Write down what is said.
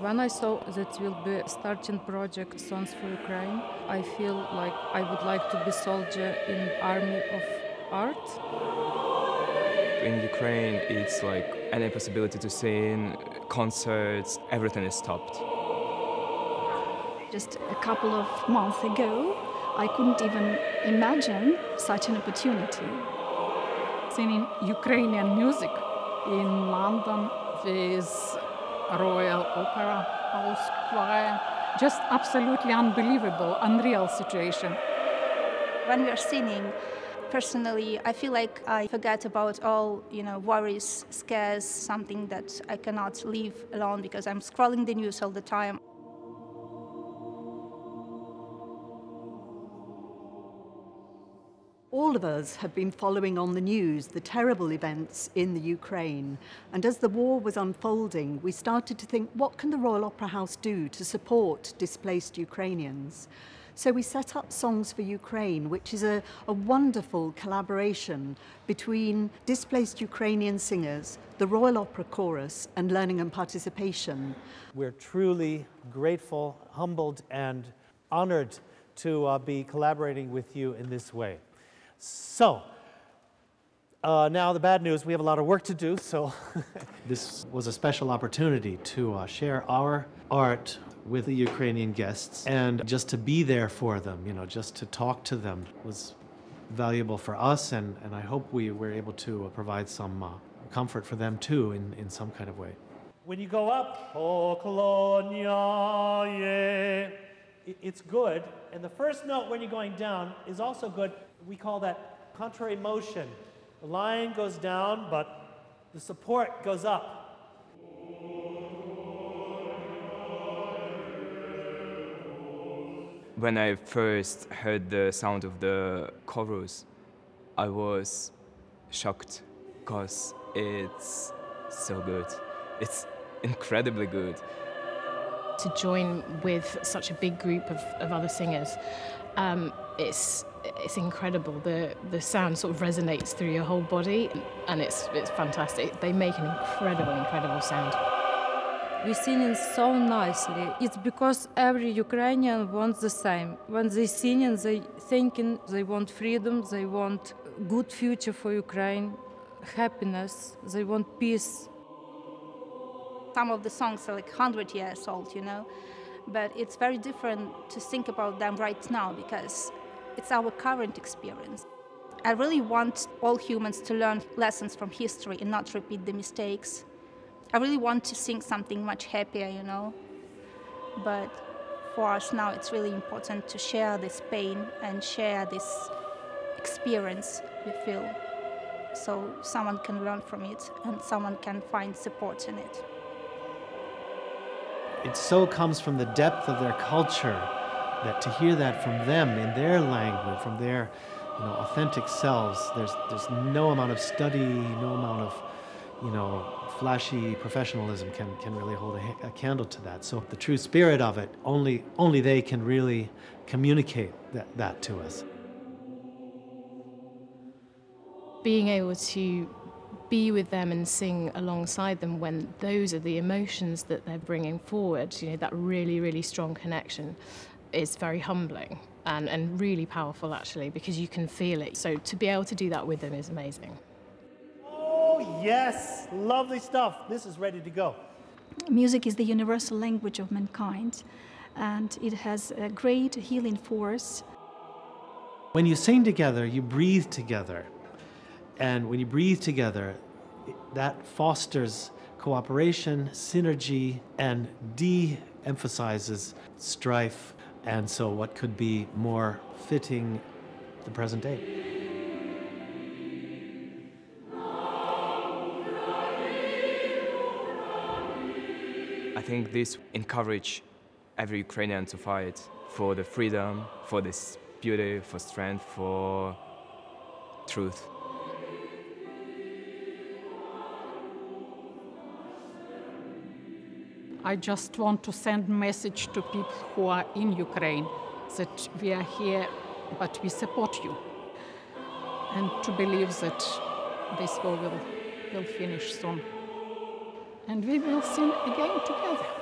When I saw that will be starting project Songs for Ukraine, I feel like I would like to be soldier in army of art. In Ukraine, it's like any possibility to sing, concerts, everything is stopped. Just a couple of months ago, I couldn't even imagine such an opportunity. Singing Ukrainian music in London with Royal Opera House choir. Just absolutely unbelievable, unreal situation. When we are singing, personally, I feel like I forget about all, worries, scares, something that I cannot live alone because I'm scrolling the news all the time. All of us have been following on the news the terrible events in the Ukraine, and as the war was unfolding, we started to think, what can the Royal Opera House do to support displaced Ukrainians? So we set up Songs for Ukraine, which is a wonderful collaboration between displaced Ukrainian singers, the Royal Opera Chorus, and Learning and Participation. We're truly grateful, humbled, and honored to be collaborating with you in this way. So, now the bad news, we have a lot of work to do, so. This was a special opportunity to share our art with the Ukrainian guests and just to be there for them, just to talk to them was valuable for us, and I hope we were able to provide some comfort for them too in some kind of way. When you go up, it's good, and the first note when you're going down is also good. We call that contrary motion. The line goes down, but the support goes up. When I first heard the sound of the chorus, I was shocked because it's so good. It's incredibly good. To join with such a big group of other singers, it's incredible. The sound sort of resonates through your whole body, and it's fantastic. They make an incredible sound. We singing so nicely. It's because every Ukrainian wants the same. When they singing, they thinking they want freedom, they want good future for Ukraine, happiness, they want peace. Some of the songs are like 100 years old, but it's very different to think about them right now because it's our current experience. I really want all humans to learn lessons from history and not repeat the mistakes. I really want to sing something much happier, But for us now, it's really important to share this pain and share this experience we feel. So someone can learn from it and someone can find support in it. It so comes from the depth of their culture that to hear that from them in their language, from their authentic selves, there's no amount of study, no amount of flashy professionalism can really hold a candle to that. So the true spirit of it, only they can really communicate that to us. Being able to be with them and sing alongside them when those are the emotions that they're bringing forward, that really, really strong connection is very humbling and really powerful, actually, because you can feel it. So to be able to do that with them is amazing. Oh, yes, lovely stuff. This is ready to go. Music is the universal language of mankind, and it has a great healing force. When you sing together, you breathe together. And when you breathe together, that fosters cooperation, synergy, and de-emphasizes strife. And so what could be more fitting the present day? I think this encourages every Ukrainian to fight for the freedom, for this beauty, for strength, for truth. I just want to send a message to people who are in Ukraine that we are here, but we support you. And to believe that this war will finish soon. And we will sing again together.